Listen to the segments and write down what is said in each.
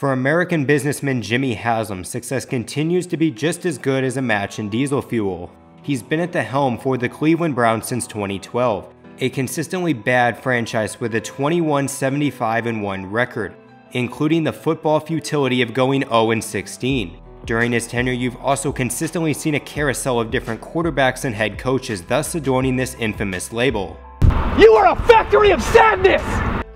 For American businessman Jimmy Haslam, success continues to be just as good as a match in diesel fuel. He's been at the helm for the Cleveland Browns since 2012, a consistently bad franchise with a 21-75-1 record, including the football futility of going 0-16. During his tenure, you've also consistently seen a carousel of different quarterbacks and head coaches, thus adorning this infamous label. You are a factory of sadness!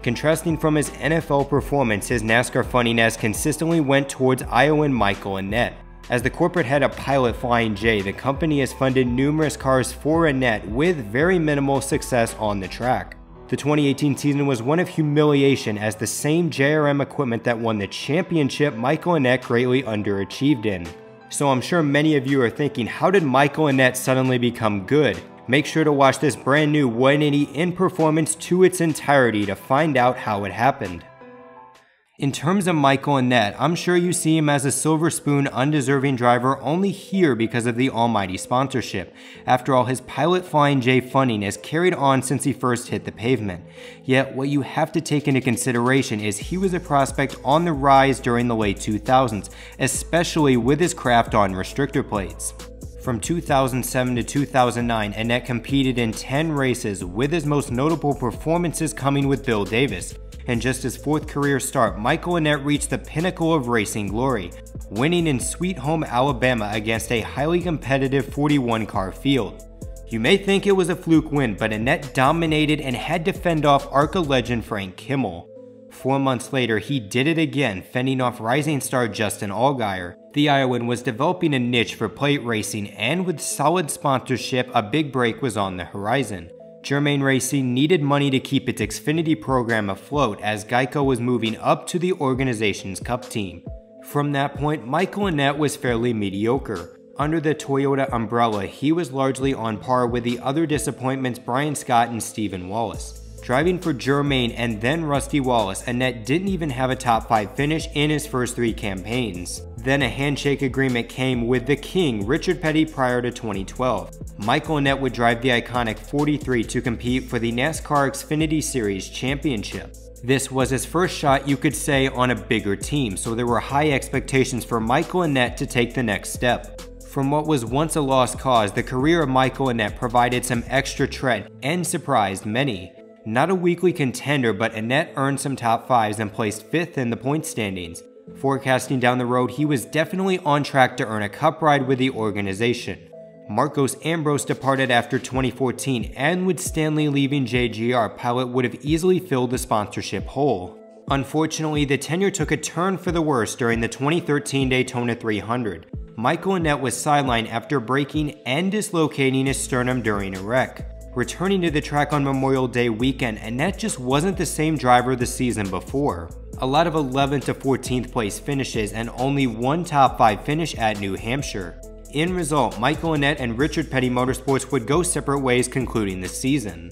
Contrasting from his NFL performance, his NASCAR funding has consistently went towards Iowan Michael Annett. As the corporate head of Pilot Flying J, the company has funded numerous cars for Annett with very minimal success on the track. The 2018 season was one of humiliation, as the same JRM equipment that won the championship Michael Annett greatly underachieved in. So I'm sure many of you are thinking, how did Michael Annett suddenly become good? Make sure to watch this brand new 180 in performance to its entirety to find out how it happened. In terms of Michael Annett, I'm sure you see him as a silver spoon undeserving driver only here because of the almighty sponsorship. After all, his Pilot Flying J funding has carried on since he first hit the pavement. Yet what you have to take into consideration is he was a prospect on the rise during the late 2000s, especially with his craft on restrictor plates. From 2007 to 2009, Annett competed in 10 races, with his most notable performances coming with Bill Davis. In just his fourth career start, Michael Annett reached the pinnacle of racing glory, winning in Sweet Home, Alabama against a highly competitive 41-car field. You may think it was a fluke win, but Annett dominated and had to fend off ARCA legend Frank Kimmel. 4 months later, he did it again, fending off rising star Justin Allgaier. The Iowan was developing a niche for plate racing, and with solid sponsorship, a big break was on the horizon. Germain Racing needed money to keep its Xfinity program afloat, as Geico was moving up to the organization's Cup team. From that point, Michael Annett was fairly mediocre. Under the Toyota umbrella, he was largely on par with the other disappointments Brian Scott and Stephen Wallace. Driving for Germain and then Rusty Wallace, Annett didn't even have a top 5 finish in his first 3 campaigns. Then a handshake agreement came with the King, Richard Petty, prior to 2012. Michael Annett would drive the iconic 43 to compete for the NASCAR Xfinity Series championship. This was his first shot, you could say, on a bigger team, so there were high expectations for Michael Annett to take the next step. From what was once a lost cause, the career of Michael Annett provided some extra tread and surprised many. Not a weekly contender, but Annett earned some top 5s and placed 5th in the point standings. Forecasting down the road, he was definitely on track to earn a cup ride with the organization. Marcos Ambrose departed after 2014, and with Stanley leaving JGR, Pilot would have easily filled the sponsorship hole. Unfortunately, the tenure took a turn for the worse during the 2013 Daytona 300. Michael Annett was sidelined after breaking and dislocating his sternum during a wreck. Returning to the track on Memorial Day weekend, Annett just wasn't the same driver the season before. A lot of 11th to 14th place finishes and only one top 5 finish at New Hampshire. In result, Michael Annett and Richard Petty Motorsports would go separate ways, concluding the season.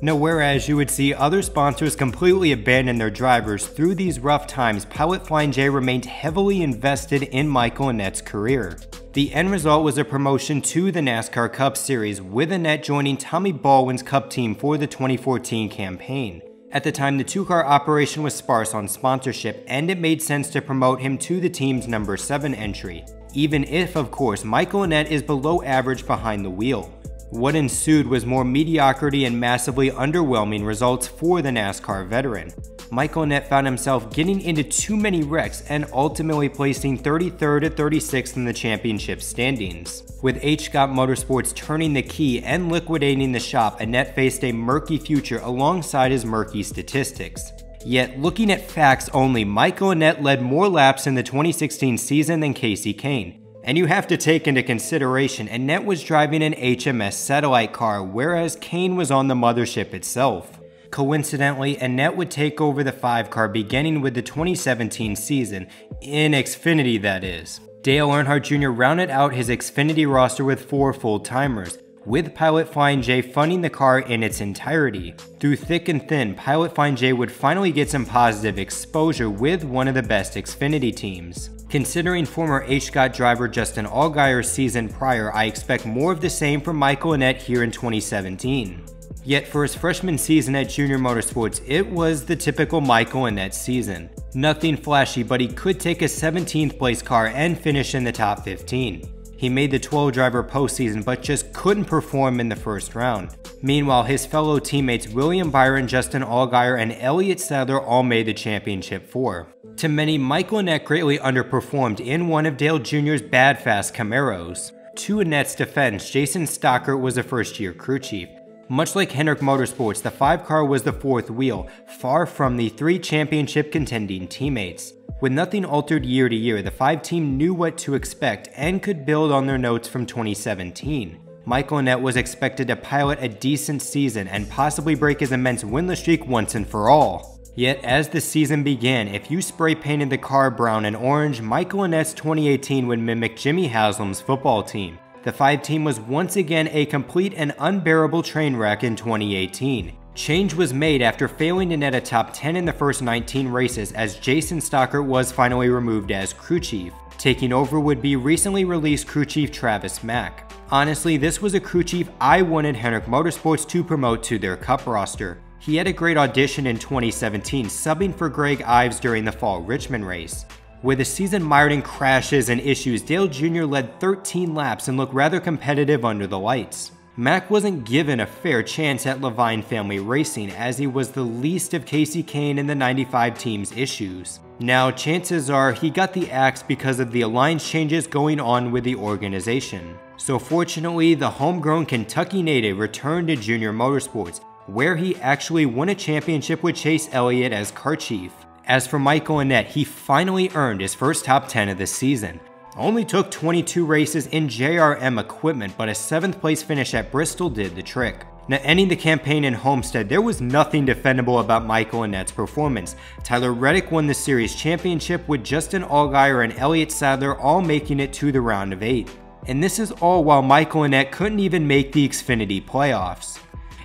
Now, whereas you would see other sponsors completely abandon their drivers through these rough times, Pilot Flying J remained heavily invested in Michael Annett's career. The end result was a promotion to the NASCAR Cup Series, with Annett joining Tommy Baldwin's Cup team for the 2014 campaign. At the time, the 2-car operation was sparse on sponsorship, and it made sense to promote him to the team's number 7 entry, even if, of course, Michael Annett is below average behind the wheel. What ensued was more mediocrity and massively underwhelming results for the NASCAR veteran. Michael Annett found himself getting into too many wrecks and ultimately placing 33rd to 36th in the championship standings. With H. Scott Motorsports turning the key and liquidating the shop, Annett faced a murky future alongside his murky statistics. Yet, looking at facts only, Michael Annett led more laps in the 2016 season than Casey Kane. And you have to take into consideration, Annett was driving an HMS satellite car, whereas Kane was on the mothership itself. Coincidentally, Annett would take over the 5-car beginning with the 2017 season, in Xfinity that is. Dale Earnhardt Jr. rounded out his Xfinity roster with 4 full-timers, with Pilot Flying J funding the car in its entirety. Through thick and thin, Pilot Flying J would finally get some positive exposure with one of the best Xfinity teams. Considering former H. Scott driver Justin Allgaier's season prior, I expect more of the same from Michael Annett here in 2017. Yet for his freshman season at JR Motorsports, it was the typical Michael Annett season. Nothing flashy, but he could take a 17th place car and finish in the top 15. He made the 12-driver postseason but just couldn't perform in the first round. Meanwhile, his fellow teammates William Byron, Justin Allgaier, and Elliott Sadler all made the championship four. To many, Michael Annett greatly underperformed in one of Dale Jr.'s bad fast Camaros. To Annett's defense, Jason Stockert was a first-year crew chief. Much like Hendrick Motorsports, the 5-car was the fourth wheel, far from the 3 championship contending teammates. With nothing altered year to year, the 5 team knew what to expect and could build on their notes from 2017. Michael Annett was expected to pilot a decent season and possibly break his immense winless streak once and for all. Yet as the season began, if you spray painted the car brown and orange, Michael Annett's 2018 would mimic Jimmy Haslam's football team. The 5 team was once again a complete and unbearable train wreck in 2018. Change was made after failing Annett a top 10 in the first 19 races as Jason Stockert was finally removed as crew chief. Taking over would be recently released crew chief Travis Mack. Honestly, this was a crew chief I wanted Hendrick Motorsports to promote to their cup roster. He had a great audition in 2017, subbing for Greg Ives during the fall Richmond race. With a season mired in crashes and issues, Dale Jr. led 13 laps and looked rather competitive under the lights. Mack wasn't given a fair chance at Levine Family Racing as he was the least of Casey Kane and the 95 team's issues. Now chances are he got the axe because of the alliance changes going on with the organization. So fortunately, the homegrown Kentucky native returned to JR Motorsports, where he actually won a championship with Chase Elliott as car chief. As for Michael Annett, he finally earned his first top 10 of the season. Only took 22 races in JRM equipment, but a 7th place finish at Bristol did the trick. Now ending the campaign in Homestead, there was nothing defendable about Michael Annett's performance. Tyler Reddick won the series championship with Justin Allgaier and Elliott Sadler all making it to the round of 8. And this is all while Michael Annett couldn't even make the Xfinity playoffs.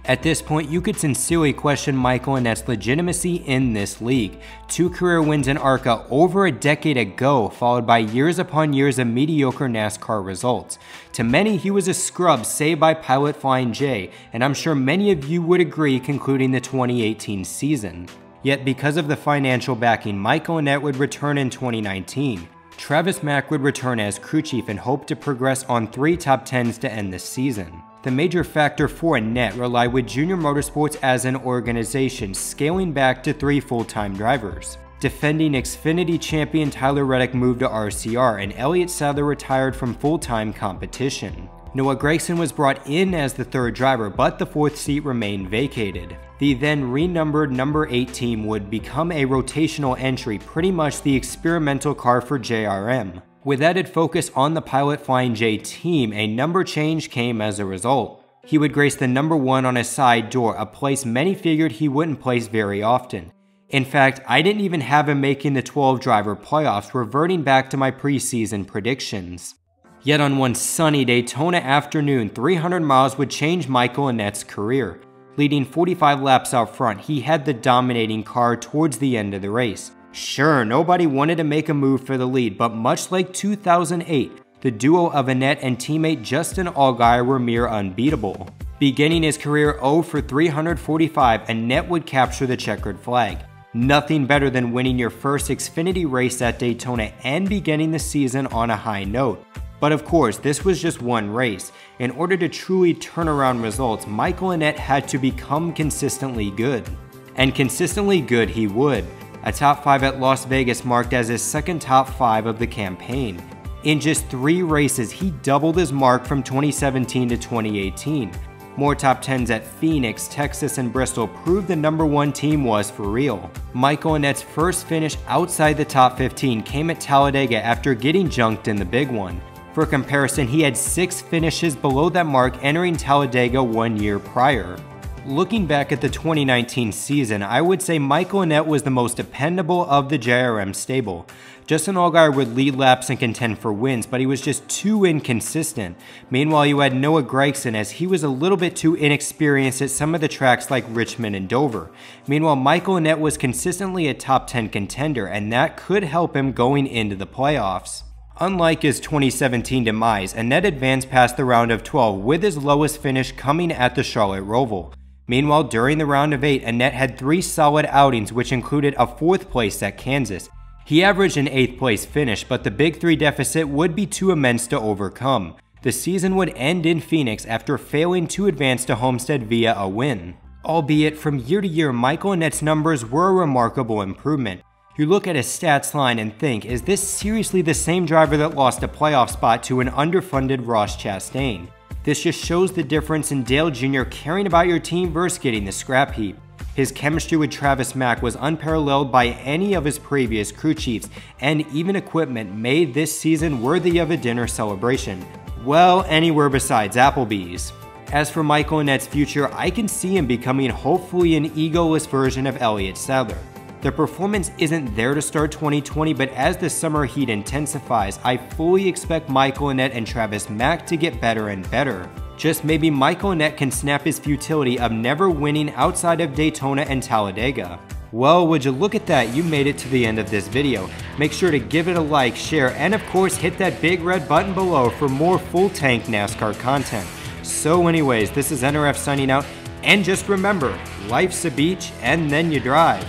At this point, you could sincerely question Michael Annett's legitimacy in this league. 2 career wins in ARCA over a decade ago, followed by years upon years of mediocre NASCAR results. To many, he was a scrub saved by Pilot Flying J, and I'm sure many of you would agree concluding the 2018 season. Yet because of the financial backing, Michael Annett would return in 2019. Travis Mack would return as crew chief and hope to progress on 3 top 10s to end the season. The major factor for Annett relied with JR Motorsports as an organization, scaling back to 3 full-time drivers. Defending Xfinity champion Tyler Reddick moved to RCR, and Elliott Sadler retired from full-time competition. Noah Gregson was brought in as the 3rd driver, but the 4th seat remained vacated. The then renumbered number 8 team would become a rotational entry, pretty much the experimental car for JRM. With added focus on the Pilot Flying J team, a number change came as a result. He would grace the number 1 on a side door, a place many figured he wouldn't place very often. In fact, I didn't even have him making the 12-driver playoffs, reverting back to my preseason predictions. Yet on one sunny Daytona afternoon, 300 miles would change Michael Annett's career. Leading 45 laps out front, he had the dominating car towards the end of the race. Sure, nobody wanted to make a move for the lead, but much like 2008, the duo of Annett and teammate Justin Allgaier were mere unbeatable. Beginning his career 0 for 345, Annett would capture the checkered flag. Nothing better than winning your first Xfinity race at Daytona and beginning the season on a high note. But of course, this was just one race. In order to truly turn around results, Michael Annett had to become consistently good. And consistently good he would. A top 5 at Las Vegas marked as his second top 5 of the campaign. In just 3 races, he doubled his mark from 2017 to 2018. More top 10s at Phoenix, Texas, and Bristol proved the number 1 team was for real. Michael Annett's first finish outside the top 15 came at Talladega after getting junked in the big one. For comparison, he had 6 finishes below that mark entering Talladega 1 year prior. Looking back at the 2019 season, I would say Michael Annett was the most dependable of the JRM stable. Justin Allgaier would lead laps and contend for wins, but he was just too inconsistent. Meanwhile, you had Noah Gregson as he was a little bit too inexperienced at some of the tracks like Richmond and Dover. Meanwhile, Michael Annett was consistently a top 10 contender, and that could help him going into the playoffs. Unlike his 2017 demise, Annett advanced past the round of 12 with his lowest finish coming at the Charlotte Roval. Meanwhile, during the round of 8, Annett had 3 solid outings, which included a 4th place at Kansas. He averaged an 8th place finish, but the Big 3 deficit would be too immense to overcome. The season would end in Phoenix after failing to advance to Homestead via a win. Albeit, from year to year, Michael Annett's numbers were a remarkable improvement. You look at his stats line and think, is this seriously the same driver that lost a playoff spot to an underfunded Ross Chastain? This just shows the difference in Dale Jr. caring about your team versus getting the scrap heap. His chemistry with Travis Mack was unparalleled by any of his previous crew chiefs, and even equipment made this season worthy of a dinner celebration. Well, anywhere besides Applebee's. As for Michael Annett's future, I can see him becoming hopefully an egoless version of Elliott Sadler. The performance isn't there to start 2020, but as the summer heat intensifies, I fully expect Michael Annett and Travis Mack to get better and better. Just maybe Michael Annett can snap his futility of never winning outside of Daytona and Talladega. Well, would you look at that, you made it to the end of this video. Make sure to give it a like, share, and of course hit that big red button below for more full tank NASCAR content. So anyways, this is NRF signing out, and just remember, life's a beach and then you drive.